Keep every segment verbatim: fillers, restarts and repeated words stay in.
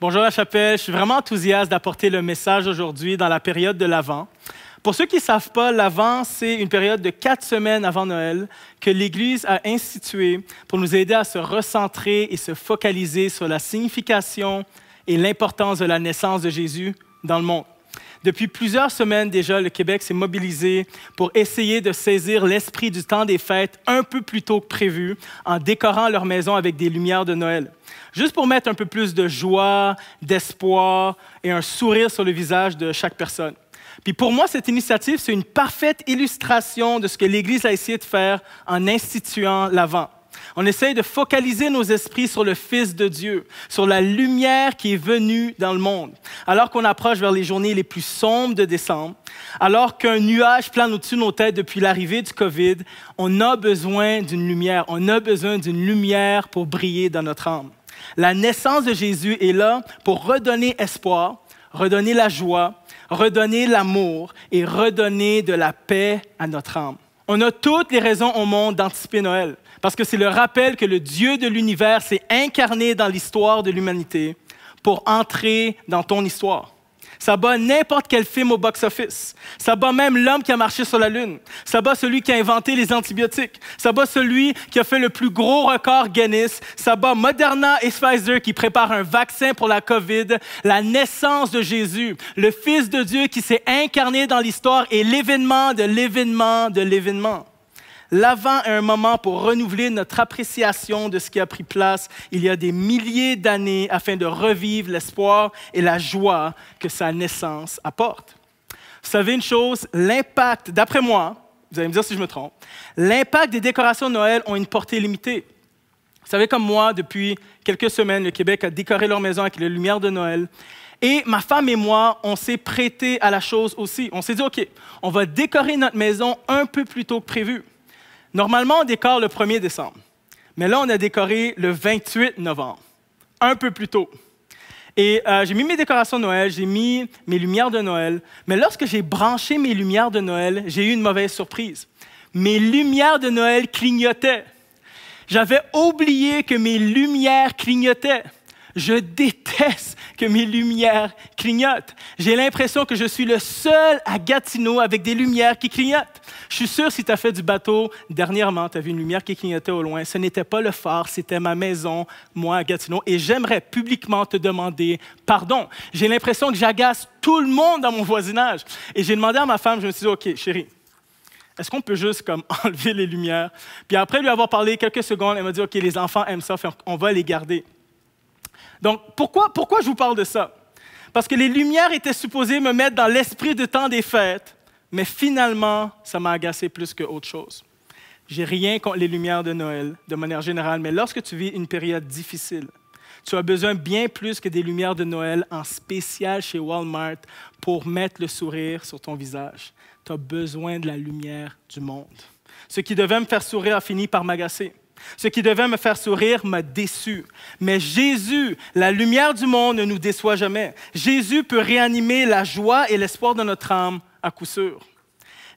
Bonjour La Chapelle, je suis vraiment enthousiaste d'apporter le message aujourd'hui dans la période de l'Avent. Pour ceux qui ne savent pas, l'Avent, c'est une période de quatre semaines avant Noël que l'Église a instituée pour nous aider à se recentrer et se focaliser sur la signification et l'importance de la naissance de Jésus dans le monde. Depuis plusieurs semaines déjà, le Québec s'est mobilisé pour essayer de saisir l'esprit du temps des fêtes un peu plus tôt que prévu en décorant leur maison avec des lumières de Noël. Juste pour mettre un peu plus de joie, d'espoir et un sourire sur le visage de chaque personne. Puis pour moi, cette initiative, c'est une parfaite illustration de ce que l'Église a essayé de faire en instituant l'Avent. On essaye de focaliser nos esprits sur le Fils de Dieu, sur la lumière qui est venue dans le monde. Alors qu'on approche vers les journées les plus sombres de décembre, alors qu'un nuage plane au-dessus de nos têtes depuis l'arrivée du COVID, on a besoin d'une lumière. On a besoin d'une lumière pour briller dans notre âme. La naissance de Jésus est là pour redonner espoir, redonner la joie, redonner l'amour et redonner de la paix à notre âme. On a toutes les raisons au monde d'anticiper Noël, parce que c'est le rappel que le Dieu de l'univers s'est incarné dans l'histoire de l'humanité pour entrer dans ton histoire. Ça bat n'importe quel film au box-office. Ça bat même l'homme qui a marché sur la Lune. Ça bat celui qui a inventé les antibiotiques. Ça bat celui qui a fait le plus gros record Guinness. Ça bat Moderna et Pfizer qui préparent un vaccin pour la COVID. La naissance de Jésus, le Fils de Dieu qui s'est incarné dans l'histoire est l'événement de l'événement de l'événement. L'Avent est un moment pour renouveler notre appréciation de ce qui a pris place il y a des milliers d'années afin de revivre l'espoir et la joie que sa naissance apporte. Vous savez une chose, l'impact, d'après moi, vous allez me dire si je me trompe, l'impact des décorations de Noël ont une portée limitée. Vous savez, comme moi, depuis quelques semaines, le Québec a décoré leur maison avec les lumières de Noël. Et ma femme et moi, on s'est prêté à la chose aussi. On s'est dit, OK, on va décorer notre maison un peu plus tôt que prévu. Normalement, on décore le premier décembre, mais là, on a décoré le vingt-huit novembre, un peu plus tôt. Et euh, j'ai mis mes décorations de Noël, j'ai mis mes lumières de Noël, mais lorsque j'ai branché mes lumières de Noël, j'ai eu une mauvaise surprise. Mes lumières de Noël clignotaient. J'avais oublié que mes lumières clignotaient. Je déteste que mes lumières clignotent. J'ai l'impression que je suis le seul à Gatineau avec des lumières qui clignotent. Je suis sûr, si tu as fait du bateau dernièrement, tu as vu une lumière qui clignotait au loin. Ce n'était pas le phare, c'était ma maison, moi, à Gatineau. Et j'aimerais publiquement te demander pardon. J'ai l'impression que j'agace tout le monde dans mon voisinage. Et j'ai demandé à ma femme, je me suis dit, OK, chérie, est-ce qu'on peut juste comme enlever les lumières? Puis après lui avoir parlé quelques secondes, elle m'a dit, OK, les enfants aiment ça, on va les garder. Donc, pourquoi, pourquoi je vous parle de ça? Parce que les lumières étaient supposées me mettre dans l'esprit du temps des fêtes, mais finalement, ça m'a agacé plus qu'autre chose. J'ai rien contre les lumières de Noël, de manière générale, mais lorsque tu vis une période difficile, tu as besoin bien plus que des lumières de Noël en spécial chez Walmart pour mettre le sourire sur ton visage. Tu as besoin de la lumière du monde. Ce qui devait me faire sourire a fini par m'agacer. Ce qui devait me faire sourire m'a déçu. Mais Jésus, la lumière du monde, ne nous déçoit jamais. Jésus peut réanimer la joie et l'espoir de notre âme à coup sûr.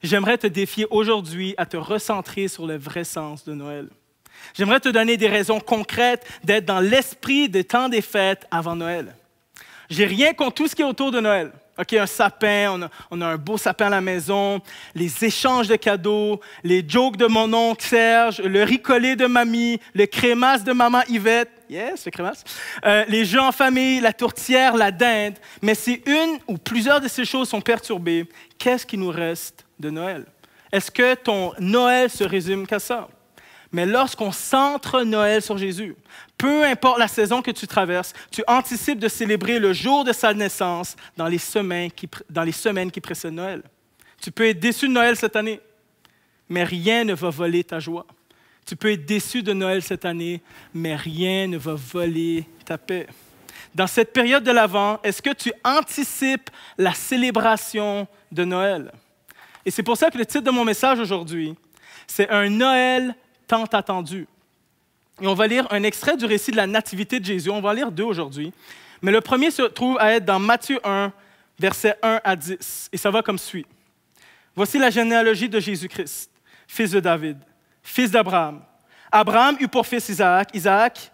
J'aimerais te défier aujourd'hui à te recentrer sur le vrai sens de Noël. J'aimerais te donner des raisons concrètes d'être dans l'esprit des temps des fêtes avant Noël. J'ai rien contre tout ce qui est autour de Noël. OK, un sapin, on a, on a un beau sapin à la maison, les échanges de cadeaux, les jokes de mon oncle Serge, le ricolé de mamie, le crémasse de maman Yvette, yes, le crémasse, euh, les jeux en famille, la tourtière, la dinde. Mais si une ou plusieurs de ces choses sont perturbées, qu'est-ce qui nous reste de Noël? Est-ce que ton Noël se résume qu'à ça? Mais lorsqu'on centre Noël sur Jésus, peu importe la saison que tu traverses, tu anticipes de célébrer le jour de sa naissance dans les semaines qui, dans les semaines qui précèdent Noël. Tu peux être déçu de Noël cette année, mais rien ne va voler ta joie. Tu peux être déçu de Noël cette année, mais rien ne va voler ta paix. Dans cette période de l'Avent, est-ce que tu anticipes la célébration de Noël? Et c'est pour ça que le titre de mon message aujourd'hui, c'est « Un Noël tant attendu ». Et on va lire un extrait du récit de la nativité de Jésus. On va en lire deux aujourd'hui. Mais le premier se trouve à être dans Matthieu un, versets un à dix. Et ça va comme suit. « Voici la généalogie de Jésus-Christ, fils de David, fils d'Abraham. Abraham eut pour fils Isaac, Isaac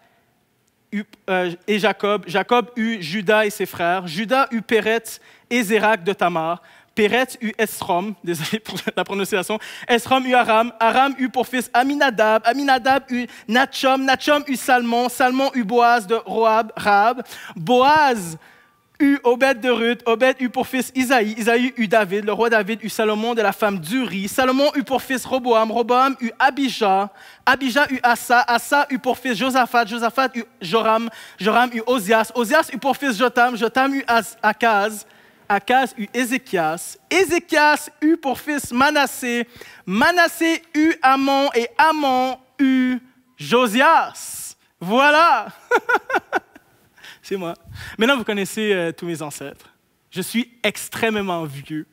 eut, euh, et Jacob. Jacob eut Juda et ses frères. Juda eut Péret et Zérak de Tamar. Péret eut Esrom, désolé pour la prononciation. Esrom eut Aram. Aram eut pour fils Aminadab. Aminadab eut Nachom. Nachom eut Salmon. Salmon eut Boaz de Roab. Rahab. Boaz eut Obed de Ruth. Obed eut pour fils Isaïe. Isaïe eut David. Le roi David eut Salomon de la femme d'Uri. Salomon eut pour fils Roboam. Roboam eut Abijah. Abijah eut Assa. Assa eut pour fils Josaphat. Josaphat eut Joram. Joram eut Ozias. Ozias eut pour fils Jotam. Jotam eut Akaz. Akaz eut Ézéchias. Ézéchias eut pour fils Manassé. Manassé eut Amon et Amon eut Josias. Voilà. C'est moi. Maintenant, vous connaissez euh, tous mes ancêtres. Je suis extrêmement vieux.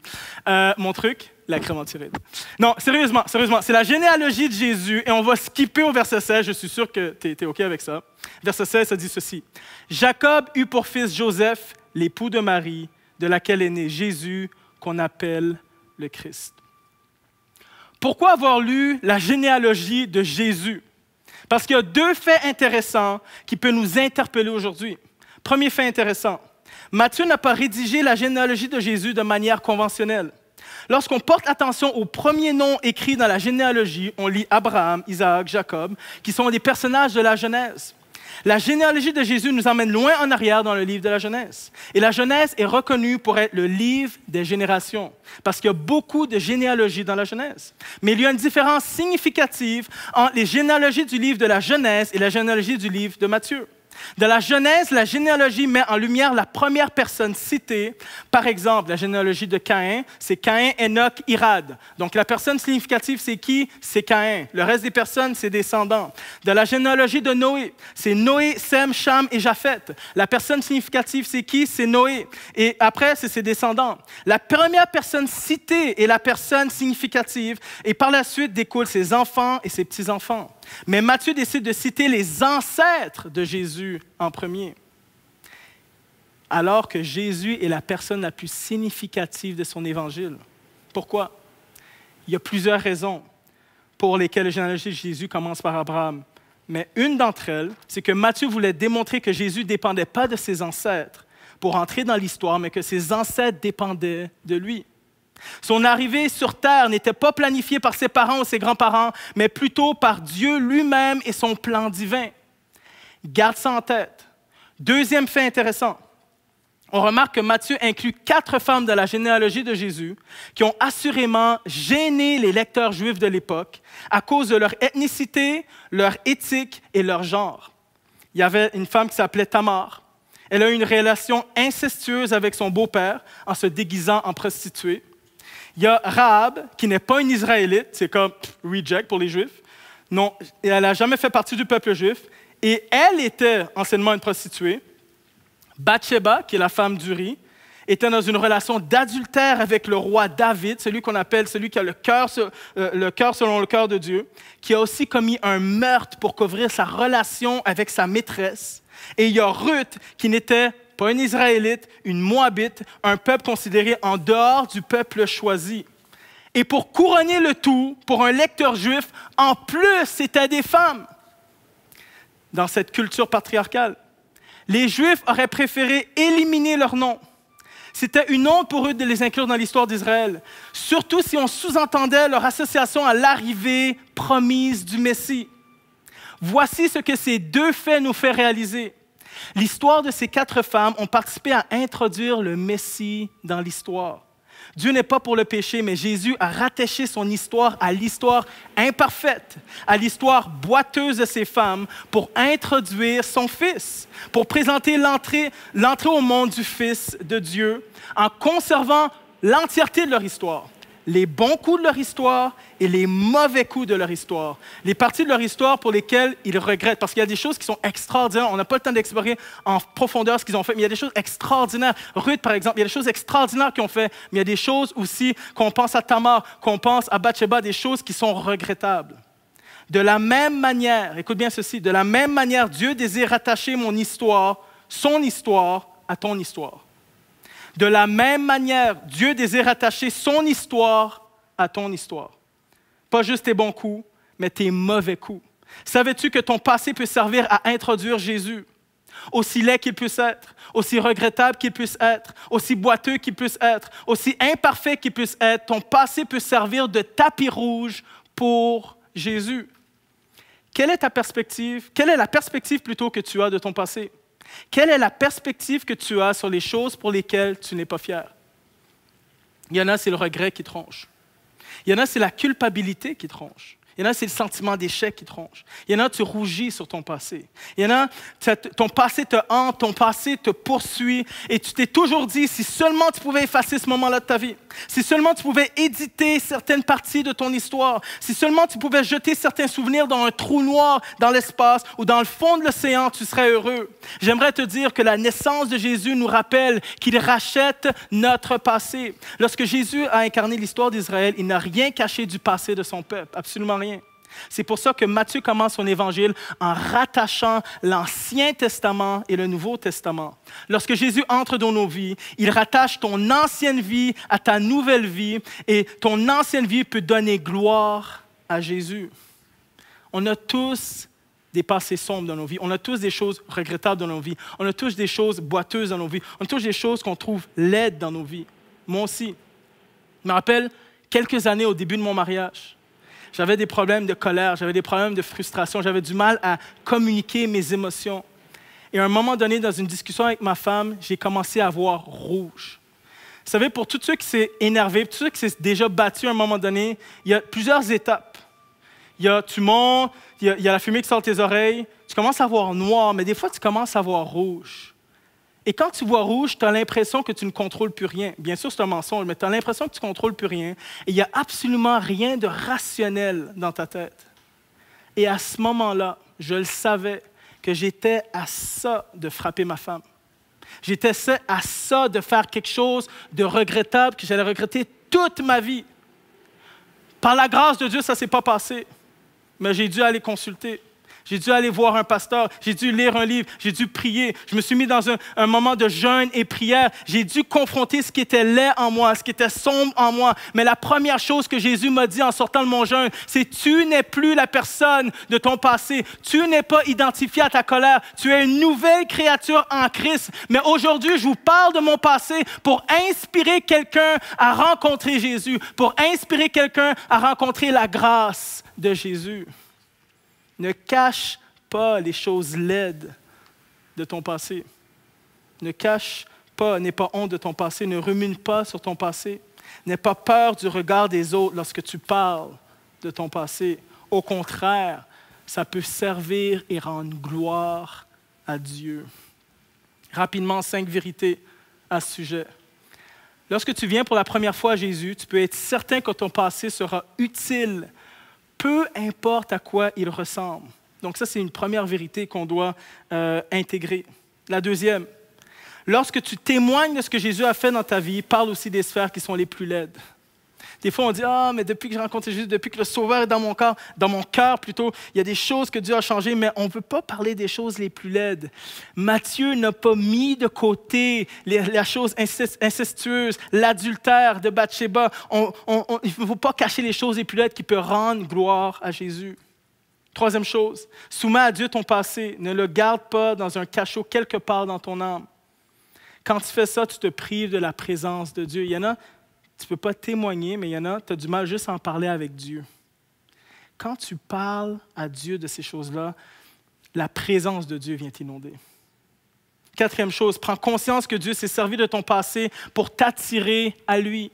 Euh, mon truc, la crème antiride. Non, sérieusement, sérieusement, c'est la généalogie de Jésus et on va skipper au verset seize. Je suis sûr que tu es, t'es OK avec ça. Verset seize, ça dit ceci. Jacob eut pour fils Joseph, l'époux de Marie, de laquelle est né Jésus, qu'on appelle le Christ. Pourquoi avoir lu la généalogie de Jésus? Parce qu'il y a deux faits intéressants qui peuvent nous interpeller aujourd'hui. Premier fait intéressant, Matthieu n'a pas rédigé la généalogie de Jésus de manière conventionnelle. Lorsqu'on porte attention aux premiers noms écrits dans la généalogie, on lit Abraham, Isaac, Jacob, qui sont des personnages de la Genèse. La généalogie de Jésus nous emmène loin en arrière dans le livre de la Genèse. Et la Genèse est reconnue pour être le livre des générations, parce qu'il y a beaucoup de généalogies dans la Genèse. Mais il y a une différence significative entre les généalogies du livre de la Genèse et la généalogie du livre de Matthieu. Dans la Genèse, la généalogie met en lumière la première personne citée. Par exemple, la généalogie de Caïn, c'est Caïn, Hénoch, Irad. Donc la personne significative, c'est qui? C'est Caïn. Le reste des personnes, c'est descendants. Dans la généalogie de Noé, c'est Noé, Sem, Cham et Japheth. La personne significative, c'est qui? C'est Noé. Et après, c'est ses descendants. La première personne citée est la personne significative. Et par la suite, découlent ses enfants et ses petits-enfants. Mais Matthieu décide de citer les ancêtres de Jésus en premier, alors que Jésus est la personne la plus significative de son évangile. Pourquoi? Il y a plusieurs raisons pour lesquelles la généalogie de Jésus commence par Abraham. Mais une d'entre elles, c'est que Matthieu voulait démontrer que Jésus ne dépendait pas de ses ancêtres pour entrer dans l'histoire, mais que ses ancêtres dépendaient de lui. Son arrivée sur terre n'était pas planifiée par ses parents ou ses grands-parents, mais plutôt par Dieu lui-même et son plan divin. Garde ça en tête. Deuxième fait intéressant, on remarque que Matthieu inclut quatre femmes de la généalogie de Jésus qui ont assurément gêné les lecteurs juifs de l'époque à cause de leur ethnicité, leur éthique et leur genre. Il y avait une femme qui s'appelait Tamar. Elle a eu une relation incestueuse avec son beau-père en se déguisant en prostituée. Il y a Rahab, qui n'est pas une Israélite, c'est comme reject pour les Juifs. Non, elle n'a jamais fait partie du peuple juif. Et elle était anciennement une prostituée. Bathsheba, qui est la femme d'Uri, était dans une relation d'adultère avec le roi David, celui qu'on appelle celui qui a le cœur, euh, le cœur selon le cœur de Dieu, qui a aussi commis un meurtre pour couvrir sa relation avec sa maîtresse. Et il y a Ruth, qui n'était pas une Israélite, une Moabite, un peuple considéré en dehors du peuple choisi. Et pour couronner le tout, pour un lecteur juif, en plus, c'était des femmes. Dans cette culture patriarcale, les Juifs auraient préféré éliminer leur nom. C'était une honte pour eux de les inclure dans l'histoire d'Israël, surtout si on sous-entendait leur association à l'arrivée promise du Messie. Voici ce que ces deux faits nous font réaliser. L'histoire de ces quatre femmes ont participé à introduire le Messie dans l'histoire. Dieu n'est pas pour le péché, mais Jésus a rattaché son histoire à l'histoire imparfaite, à l'histoire boiteuse de ces femmes pour introduire son Fils, pour présenter l'entrée, l'entrée au monde du Fils de Dieu en conservant l'entièreté de leur histoire, les bons coups de leur histoire et les mauvais coups de leur histoire. Les parties de leur histoire pour lesquelles ils regrettent. Parce qu'il y a des choses qui sont extraordinaires. On n'a pas le temps d'explorer en profondeur ce qu'ils ont fait, mais il y a des choses extraordinaires. Ruth, par exemple, il y a des choses extraordinaires qu'ils ont fait, mais il y a des choses aussi, qu'on pense à Tamar, qu'on pense à Bathsheba, des choses qui sont regrettables. De la même manière, écoute bien ceci, de la même manière, Dieu désire rattacher mon histoire, son histoire, à ton histoire. De la même manière, Dieu désire attacher son histoire à ton histoire. Pas juste tes bons coups, mais tes mauvais coups. Savais-tu que ton passé peut servir à introduire Jésus? Aussi laid qu'il puisse être, aussi regrettable qu'il puisse être, aussi boiteux qu'il puisse être, aussi imparfait qu'il puisse être, ton passé peut servir de tapis rouge pour Jésus. Quelle est ta perspective? Quelle est la perspective plutôt que tu as de ton passé? Quelle est la perspective que tu as sur les choses pour lesquelles tu n'es pas fier? Il y en a, c'est le regret qui tronche. Il y en a, c'est la culpabilité qui tronche. Il y en a, c'est le sentiment d'échec qui te ronge. Il y en a, tu rougis sur ton passé. Il y en a, ton passé te hante, ton passé te poursuit. Et tu t'es toujours dit, si seulement tu pouvais effacer ce moment-là de ta vie, si seulement tu pouvais éditer certaines parties de ton histoire, si seulement tu pouvais jeter certains souvenirs dans un trou noir dans l'espace ou dans le fond de l'océan, tu serais heureux. J'aimerais te dire que la naissance de Jésus nous rappelle qu'il rachète notre passé. Lorsque Jésus a incarné l'histoire d'Israël, il n'a rien caché du passé de son peuple, absolument rien. C'est pour ça que Matthieu commence son évangile en rattachant l'Ancien Testament et le Nouveau Testament. Lorsque Jésus entre dans nos vies, il rattache ton ancienne vie à ta nouvelle vie et ton ancienne vie peut donner gloire à Jésus. On a tous des passés sombres dans nos vies. On a tous des choses regrettables dans nos vies. On a tous des choses boiteuses dans nos vies. On a tous des choses qu'on trouve laides dans nos vies. Moi aussi. Je me rappelle quelques années au début de mon mariage. J'avais des problèmes de colère, j'avais des problèmes de frustration, j'avais du mal à communiquer mes émotions. Et à un moment donné, dans une discussion avec ma femme, j'ai commencé à voir rouge. Vous savez, pour tous ceux qui s'est énervé, tous ceux qui s'est déjà battu à un moment donné, il y a plusieurs étapes. Il y a tu montes, il y a, il y a la fumée qui sort de tes oreilles, tu commences à voir noir, mais des fois, tu commences à voir rouge. Et quand tu vois rouge, tu as l'impression que tu ne contrôles plus rien. Bien sûr, c'est un mensonge, mais tu as l'impression que tu ne contrôles plus rien. Et il n'y a absolument rien de rationnel dans ta tête. Et à ce moment-là, je le savais que j'étais à ça de frapper ma femme. J'étais à ça de faire quelque chose de regrettable que j'allais regretter toute ma vie. Par la grâce de Dieu, ça ne s'est pas passé. Mais j'ai dû aller consulter. J'ai dû aller voir un pasteur, j'ai dû lire un livre, j'ai dû prier. Je me suis mis dans un, un moment de jeûne et prière. J'ai dû confronter ce qui était laid en moi, ce qui était sombre en moi. Mais la première chose que Jésus m'a dit en sortant de mon jeûne, c'est « Tu n'es plus la personne de ton passé. Tu n'es pas identifié à ta colère. Tu es une nouvelle créature en Christ. Mais aujourd'hui, je vous parle de mon passé pour inspirer quelqu'un à rencontrer Jésus, pour inspirer quelqu'un à rencontrer la grâce de Jésus. » Ne cache pas les choses laides de ton passé. Ne cache pas, n'aie pas honte de ton passé, ne rumine pas sur ton passé. N'aie pas peur du regard des autres lorsque tu parles de ton passé. Au contraire, ça peut servir et rendre gloire à Dieu. Rapidement, cinq vérités à ce sujet. Lorsque tu viens pour la première fois à Jésus, tu peux être certain que ton passé sera utile. Peu importe à quoi il ressemble. Donc ça, c'est une première vérité qu'on doit euh, intégrer. La deuxième, lorsque tu témoignes de ce que Jésus a fait dans ta vie, parle aussi des sphères qui sont les plus laides. Des fois, on dit « Ah, mais depuis que j'ai rencontré Jésus, depuis que le Sauveur est dans mon cœur, dans mon cœur plutôt, il y a des choses que Dieu a changées, mais on ne peut pas parler des choses les plus laides. » Matthieu n'a pas mis de côté les, la chose incestueuse, l'adultère de Bathsheba. On, on, on, il ne faut pas cacher les choses les plus laides qui peuvent rendre gloire à Jésus. Troisième chose, soumets à Dieu ton passé. Ne le garde pas dans un cachot quelque part dans ton âme. Quand tu fais ça, tu te prives de la présence de Dieu. Il y en a... Tu ne peux pas témoigner, mais il y en a, tu as du mal juste à en parler avec Dieu. Quand tu parles à Dieu de ces choses-là, la présence de Dieu vient t'inonder. Quatrième chose, prends conscience que Dieu s'est servi de ton passé pour t'attirer à lui.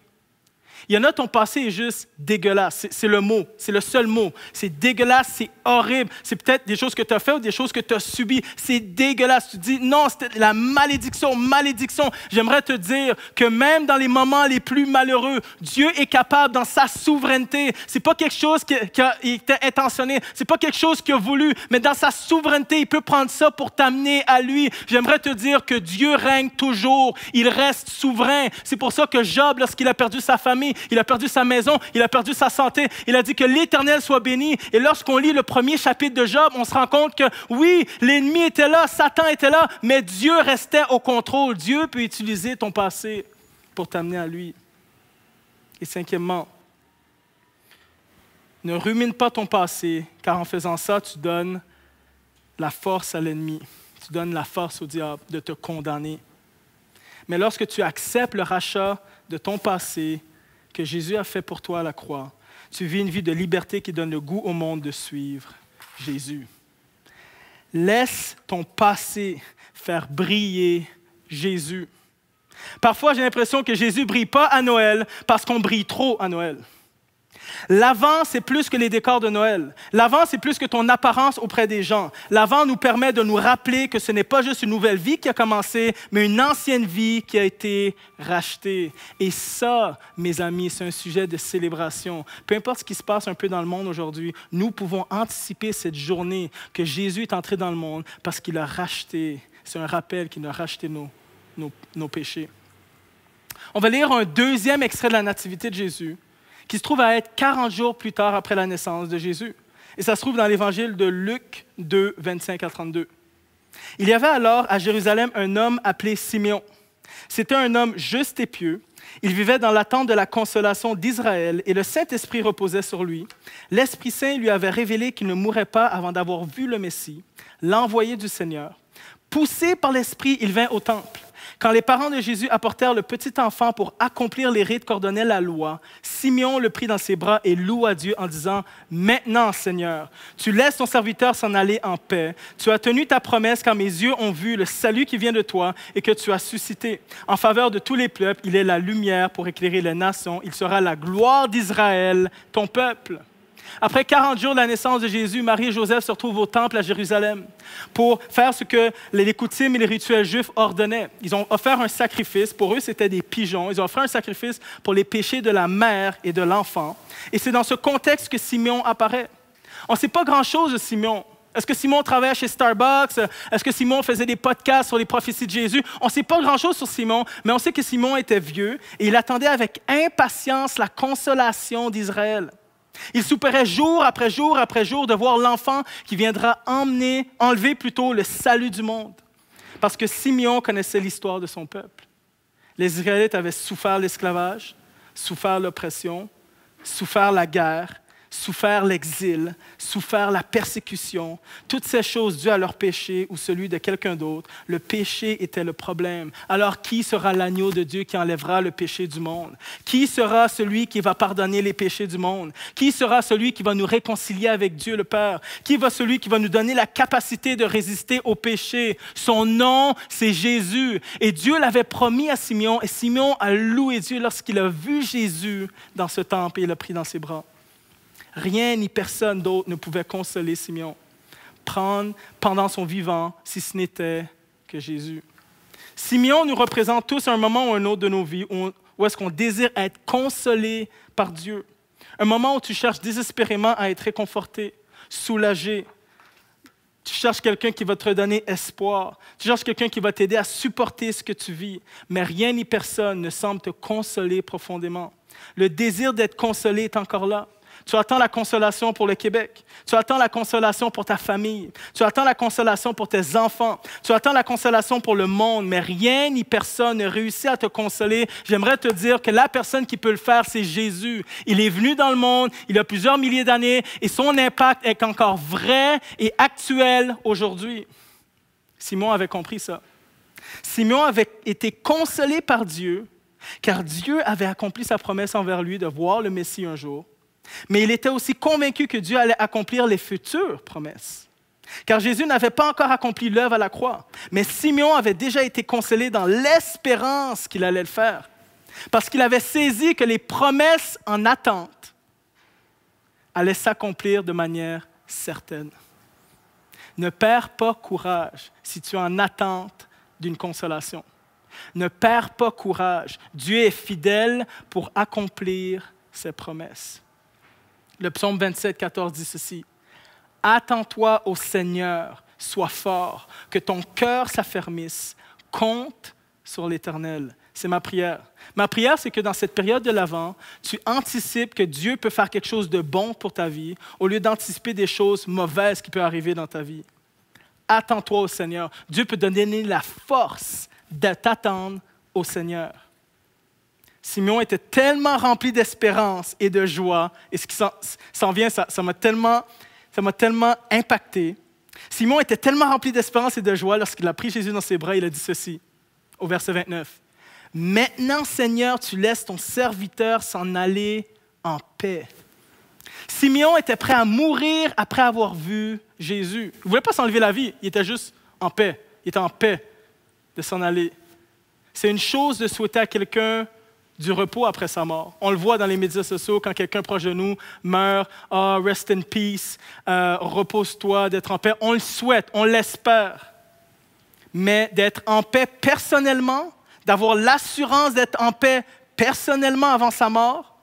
Il y en a, ton passé est juste dégueulasse. C'est le mot, c'est le seul mot. C'est dégueulasse, c'est horrible. C'est peut-être des choses que tu as faites ou des choses que tu as subies. C'est dégueulasse. Tu te dis, non, c'était la malédiction, malédiction. J'aimerais te dire que même dans les moments les plus malheureux, Dieu est capable dans sa souveraineté. Ce n'est pas quelque chose qui était intentionné. Ce n'est pas quelque chose qu'il a voulu. Mais dans sa souveraineté, il peut prendre ça pour t'amener à lui. J'aimerais te dire que Dieu règne toujours. Il reste souverain. C'est pour ça que Job, lorsqu'il a perdu sa famille, il a perdu sa maison, il a perdu sa santé. Il a dit que l'Éternel soit béni. Et lorsqu'on lit le premier chapitre de Job, on se rend compte que oui, l'ennemi était là, Satan était là, mais Dieu restait au contrôle. Dieu peut utiliser ton passé pour t'amener à lui. Et cinquièmement, ne rumine pas ton passé, car en faisant ça, tu donnes la force à l'ennemi. tu donnes la force au diable de te condamner. Mais lorsque tu acceptes le rachat de ton passé que Jésus a fait pour toi à la croix, tu vis une vie de liberté qui donne le goût au monde de suivre Jésus. Laisse ton passé faire briller Jésus. Parfois, j'ai l'impression que Jésus ne brille pas à Noël parce qu'on brille trop à Noël. L'avant, c'est plus que les décors de Noël. L'avant, c'est plus que ton apparence auprès des gens. L'avant nous permet de nous rappeler que ce n'est pas juste une nouvelle vie qui a commencé, mais une ancienne vie qui a été rachetée. Et ça, mes amis, c'est un sujet de célébration. Peu importe ce qui se passe un peu dans le monde aujourd'hui, nous pouvons anticiper cette journée que Jésus est entré dans le monde parce qu'il a racheté. C'est un rappel qu'il a racheté nos, nos, nos péchés. On va lire un deuxième extrait de la Nativité de Jésus, qui se trouve à être quarante jours plus tard après la naissance de Jésus. Et ça se trouve dans l'Évangile de Luc deux, vingt-cinq à trente-deux. Il y avait alors à Jérusalem un homme appelé Siméon. C'était un homme juste et pieux. Il vivait dans l'attente de la consolation d'Israël et le Saint-Esprit reposait sur lui. L'Esprit Saint lui avait révélé qu'il ne mourrait pas avant d'avoir vu le Messie, l'envoyé du Seigneur. Poussé par l'Esprit, il vint au temple. Quand les parents de Jésus apportèrent le petit enfant pour accomplir les rites qu'ordonnait la loi, Siméon le prit dans ses bras et loua Dieu en disant « Maintenant, Seigneur, tu laisses ton serviteur s'en aller en paix. Tu as tenu ta promesse car mes yeux ont vu le salut qui vient de toi et que tu as suscité. En faveur de tous les peuples, il est la lumière pour éclairer les nations. Il sera la gloire d'Israël, ton peuple. » Après quarante jours de la naissance de Jésus, Marie et Joseph se retrouvent au temple à Jérusalem pour faire ce que les coutumes et les rituels juifs ordonnaient. Ils ont offert un sacrifice. Pour eux, c'était des pigeons. Ils ont offert un sacrifice pour les péchés de la mère et de l'enfant. Et c'est dans ce contexte que Siméon apparaît. On ne sait pas grand-chose de Siméon. Est-ce que Siméon travaillait chez Starbucks? Est-ce que Siméon faisait des podcasts sur les prophéties de Jésus? On ne sait pas grand-chose sur Siméon, mais on sait que Siméon était vieux et il attendait avec impatience la consolation d'Israël. Il souperait jour après jour après jour de voir l'enfant qui viendra emmener, enlever plutôt le salut du monde. Parce que Siméon connaissait l'histoire de son peuple. Les Israélites avaient souffert l'esclavage, souffert l'oppression, souffert la guerre, souffert l'exil, souffert la persécution. Toutes ces choses dues à leur péché ou celui de quelqu'un d'autre. Le péché était le problème. Alors qui sera l'agneau de Dieu qui enlèvera le péché du monde? Qui sera celui qui va pardonner les péchés du monde? Qui sera celui qui va nous réconcilier avec Dieu le Père? Qui va celui qui va nous donner la capacité de résister au péché? Son nom, c'est Jésus. Et Dieu l'avait promis à Siméon. Et Siméon a loué Dieu lorsqu'il a vu Jésus dans ce temple et l'a pris dans ses bras. Rien ni personne d'autre ne pouvait consoler Siméon, prendre pendant son vivant, si ce n'était que Jésus. Siméon nous représente tous un moment ou un autre de nos vies où, où est-ce qu'on désire être consolé par Dieu. Un moment où tu cherches désespérément à être réconforté, soulagé. Tu cherches quelqu'un qui va te redonner espoir. Tu cherches quelqu'un qui va t'aider à supporter ce que tu vis. Mais rien ni personne ne semble te consoler profondément. Le désir d'être consolé est encore là. Tu attends la consolation pour le Québec. Tu attends la consolation pour ta famille. Tu attends la consolation pour tes enfants. Tu attends la consolation pour le monde, mais rien ni personne ne réussit à te consoler. J'aimerais te dire que la personne qui peut le faire, c'est Jésus. Il est venu dans le monde, il a plusieurs milliers d'années, et son impact est encore vrai et actuel aujourd'hui. Siméon avait compris ça. Siméon avait été consolé par Dieu, car Dieu avait accompli sa promesse envers lui de voir le Messie un jour. Mais il était aussi convaincu que Dieu allait accomplir les futures promesses. Car Jésus n'avait pas encore accompli l'œuvre à la croix. Mais Siméon avait déjà été consolé dans l'espérance qu'il allait le faire. Parce qu'il avait saisi que les promesses en attente allaient s'accomplir de manière certaine. Ne perds pas courage si tu es en attente d'une consolation. Ne perds pas courage. Dieu est fidèle pour accomplir ses promesses. Le psaume vingt-sept, quatorze dit ceci. « Attends-toi au Seigneur, sois fort, que ton cœur s'affermisse, compte sur l'Éternel. » C'est ma prière. Ma prière, c'est que dans cette période de l'Avent, tu anticipes que Dieu peut faire quelque chose de bon pour ta vie au lieu d'anticiper des choses mauvaises qui peuvent arriver dans ta vie. Attends-toi au Seigneur. Dieu peut donner la force de t'attendre au Seigneur. Siméon était tellement rempli d'espérance et de joie, et ce qui s'en vient, ça m'a tellement, tellement impacté, Siméon était tellement rempli d'espérance et de joie lorsqu'il a pris Jésus dans ses bras, il a dit ceci, au verset vingt-neuf. « Maintenant, Seigneur, tu laisses ton serviteur s'en aller en paix. » Siméon était prêt à mourir après avoir vu Jésus. Il ne voulait pas s'enlever la vie, il était juste en paix. Il était en paix de s'en aller. C'est une chose de souhaiter à quelqu'un du repos après sa mort. On le voit dans les médias sociaux, quand quelqu'un proche de nous meurt, « Ah, oh, rest in peace, euh, repose-toi d'être en paix. » On le souhaite, on l'espère. Mais d'être en paix personnellement, d'avoir l'assurance d'être en paix personnellement avant sa mort,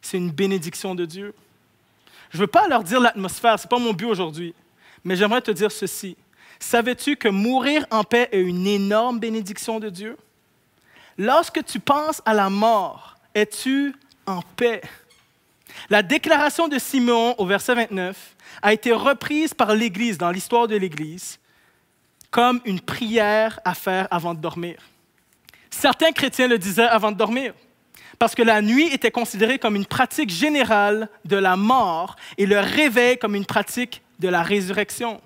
c'est une bénédiction de Dieu. Je ne veux pas leur dire l'atmosphère, ce n'est pas mon but aujourd'hui, mais j'aimerais te dire ceci. Savais-tu que mourir en paix est une énorme bénédiction de Dieu? Lorsque tu penses à la mort, es-tu en paix? La déclaration de Siméon au verset vingt-neuf a été reprise par l'Église, dans l'histoire de l'Église, comme une prière à faire avant de dormir. Certains chrétiens le disaient avant de dormir, parce que la nuit était considérée comme une pratique générale de la mort et le réveil comme une pratique de la résurrection.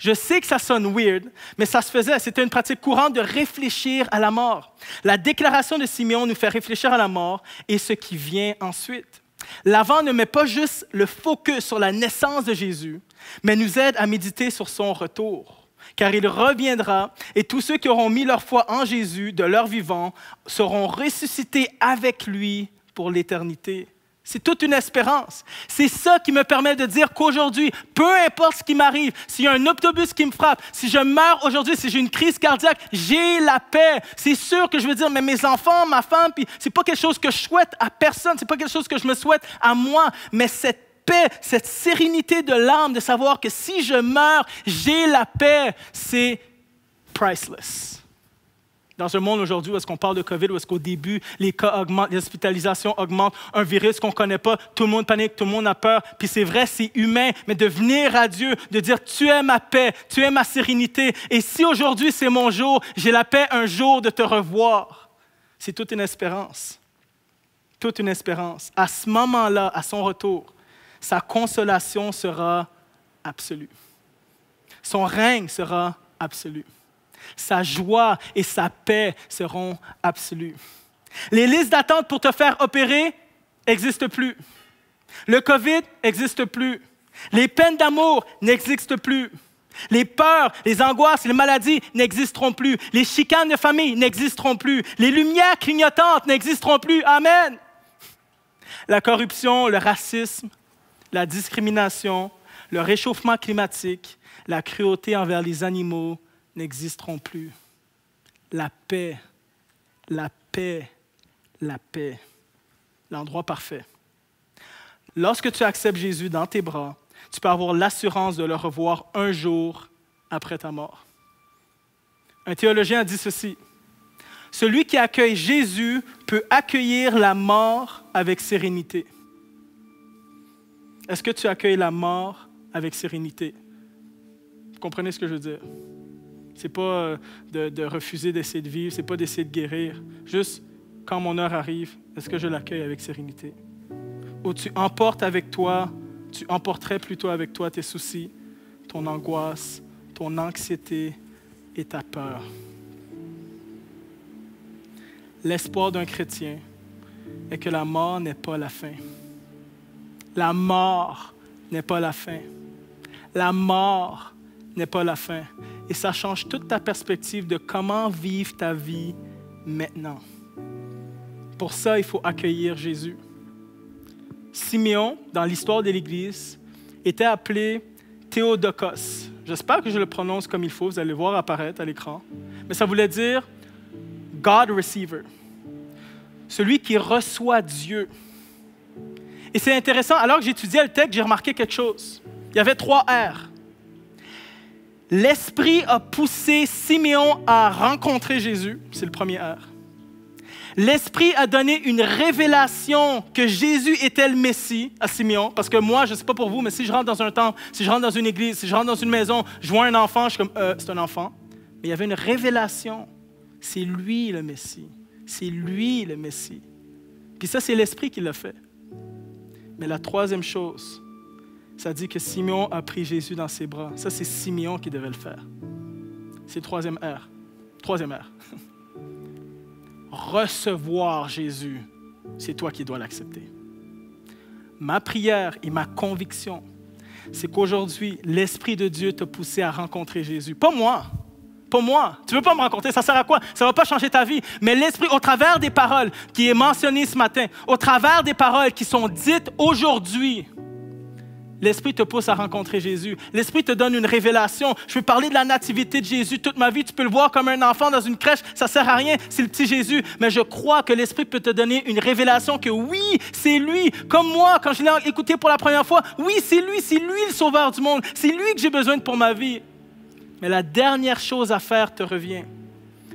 Je sais que ça sonne weird, mais ça se faisait. C'était une pratique courante de réfléchir à la mort. La déclaration de Siméon nous fait réfléchir à la mort et ce qui vient ensuite. L'avant ne met pas juste le focus sur la naissance de Jésus, mais nous aide à méditer sur son retour. Car il reviendra et tous ceux qui auront mis leur foi en Jésus de leur vivant seront ressuscités avec lui pour l'éternité. C'est toute une espérance. C'est ça qui me permet de dire qu'aujourd'hui, peu importe ce qui m'arrive, s'il y a un autobus qui me frappe, si je meurs aujourd'hui, si j'ai une crise cardiaque, j'ai la paix. C'est sûr que je veux dire, mais mes enfants, ma femme, puis c'est pas quelque chose que je souhaite à personne, c'est pas quelque chose que je me souhaite à moi, mais cette paix, cette sérénité de l'âme de savoir que si je meurs, j'ai la paix, c'est priceless. Dans un monde aujourd'hui où est-ce qu'on parle de COVID, où est-ce qu'au début, les cas augmentent, les hospitalisations augmentent, un virus qu'on ne connaît pas, tout le monde panique, tout le monde a peur. Puis c'est vrai, c'est humain, mais de venir à Dieu, de dire « Tu es ma paix, tu es ma sérénité, et si aujourd'hui c'est mon jour, j'ai la paix un jour de te revoir. » C'est toute une espérance, toute une espérance. À ce moment-là, à son retour, sa consolation sera absolue. Son règne sera absolu. Sa joie et sa paix seront absolues. Les listes d'attente pour te faire opérer n'existent plus. Le COVID n'existe plus. Les peines d'amour n'existent plus. Les peurs, les angoisses, les maladies n'existeront plus. Les chicanes de famille n'existeront plus. Les lumières clignotantes n'existeront plus. Amen. La corruption, le racisme, la discrimination, le réchauffement climatique, la cruauté envers les animaux, n'existeront plus. La paix, la paix, la paix. L'endroit parfait. Lorsque tu acceptes Jésus dans tes bras, tu peux avoir l'assurance de le revoir un jour après ta mort. Un théologien a dit ceci. « Celui qui accueille Jésus peut accueillir la mort avec sérénité. » Est-ce que tu accueilles la mort avec sérénité? Vous comprenez ce que je veux dire? Ce n'est pas de, de refuser d'essayer de vivre, ce n'est pas d'essayer de guérir. Juste, quand mon heure arrive, est-ce que je l'accueille avec sérénité? Ou tu emportes avec toi, tu emporterais plutôt avec toi tes soucis, ton angoisse, ton anxiété et ta peur. L'espoir d'un chrétien est que la mort n'est pas la fin. La mort n'est pas la fin. La mort n'est pas la fin. Et ça change toute ta perspective de comment vivre ta vie maintenant. Pour ça, il faut accueillir Jésus. Siméon, dans l'histoire de l'Église, était appelé Théodokos. J'espère que je le prononce comme il faut, vous allez le voir apparaître à l'écran. Mais ça voulait dire « God Receiver », celui qui reçoit Dieu. Et c'est intéressant, alors que j'étudiais le texte, j'ai remarqué quelque chose. Il y avait trois R. L'Esprit a poussé Siméon à rencontrer Jésus. C'est le premier R. L'Esprit a donné une révélation que Jésus était le Messie à Siméon. Parce que moi, je ne sais pas pour vous, mais si je rentre dans un temple, si je rentre dans une église, si je rentre dans une maison, je vois un enfant, je suis comme, euh, c'est un enfant. Mais il y avait une révélation. C'est lui le Messie. C'est lui le Messie. Puis ça, c'est l'Esprit qui l'a fait. Mais la troisième chose, ça dit que Siméon a pris Jésus dans ses bras. Ça, c'est Siméon qui devait le faire. C'est le troisième R. Troisième R. Recevoir Jésus, c'est toi qui dois l'accepter. Ma prière et ma conviction, c'est qu'aujourd'hui, l'Esprit de Dieu t'a poussé à rencontrer Jésus. Pas moi. Pas moi. Tu ne veux pas me rencontrer. Ça sert à quoi? Ça ne va pas changer ta vie. Mais l'Esprit, au travers des paroles qui est mentionné ce matin, au travers des paroles qui sont dites aujourd'hui, l'Esprit te pousse à rencontrer Jésus. L'Esprit te donne une révélation. Je peux parler de la nativité de Jésus toute ma vie. Tu peux le voir comme un enfant dans une crèche. Ça ne sert à rien, c'est le petit Jésus. Mais je crois que l'Esprit peut te donner une révélation que oui, c'est lui. Comme moi, quand je l'ai écouté pour la première fois, oui, c'est lui, c'est lui le sauveur du monde. C'est lui que j'ai besoin pour ma vie. Mais la dernière chose à faire te revient.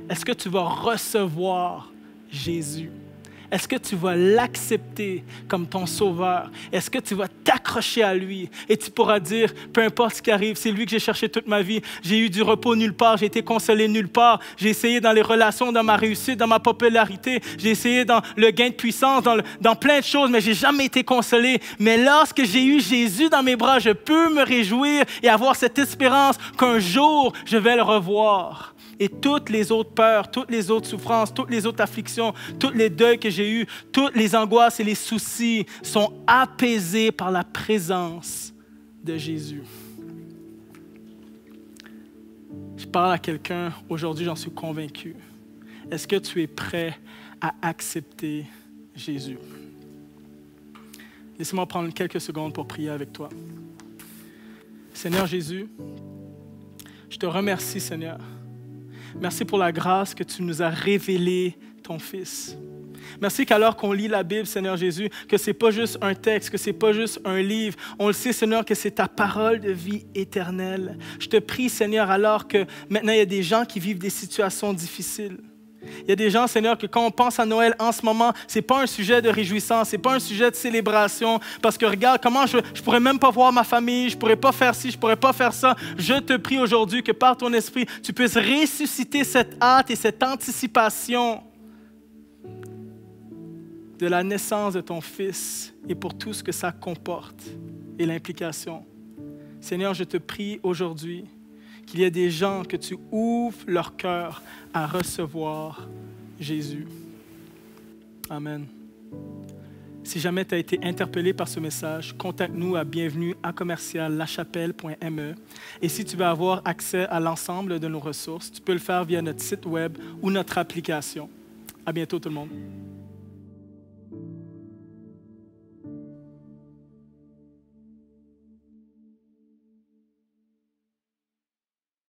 Est-ce que tu vas recevoir Jésus? Est-ce que tu vas l'accepter comme ton sauveur? Est-ce que tu vas t'accrocher à lui? Et tu pourras dire, peu importe ce qui arrive, c'est lui que j'ai cherché toute ma vie. J'ai eu du repos nulle part, j'ai été consolé nulle part. J'ai essayé dans les relations, dans ma réussite, dans ma popularité. J'ai essayé dans le gain de puissance, dans, le, dans plein de choses, mais j'ai jamais été consolé. Mais lorsque j'ai eu Jésus dans mes bras, je peux me réjouir et avoir cette espérance qu'un jour, je vais le revoir. Et toutes les autres peurs, toutes les autres souffrances, toutes les autres afflictions, tous les deuils que j'ai eus, toutes les angoisses et les soucis sont apaisés par la présence de Jésus. Je parle à quelqu'un aujourd'hui, j'en suis convaincu. Est-ce que tu es prêt à accepter Jésus? Laisse-moi prendre quelques secondes pour prier avec toi. Seigneur Jésus, je te remercie, Seigneur. Merci pour la grâce que tu nous as révélée, ton Fils. Merci qu'alors qu'on lit la Bible, Seigneur Jésus, que ce n'est pas juste un texte, que ce n'est pas juste un livre. On le sait, Seigneur, que c'est ta parole de vie éternelle. Je te prie, Seigneur, alors que maintenant, il y a des gens qui vivent des situations difficiles. Il y a des gens, Seigneur, que quand on pense à Noël en ce moment, ce n'est pas un sujet de réjouissance, ce n'est pas un sujet de célébration, parce que regarde, comment je ne pourrais même pas voir ma famille, je ne pourrais pas faire ci, je ne pourrais pas faire ça. Je te prie aujourd'hui que par ton esprit, tu puisses ressusciter cette hâte et cette anticipation de la naissance de ton Fils et pour tout ce que ça comporte et l'implication. Seigneur, je te prie aujourd'hui qu'il y ait des gens que tu ouvres leur cœur à recevoir Jésus. Amen. Si jamais tu as été interpellé par ce message, contacte-nous à bienvenue à commercial la chapelle point m e. Et si tu veux avoir accès à l'ensemble de nos ressources, tu peux le faire via notre site web ou notre application. À bientôt tout le monde.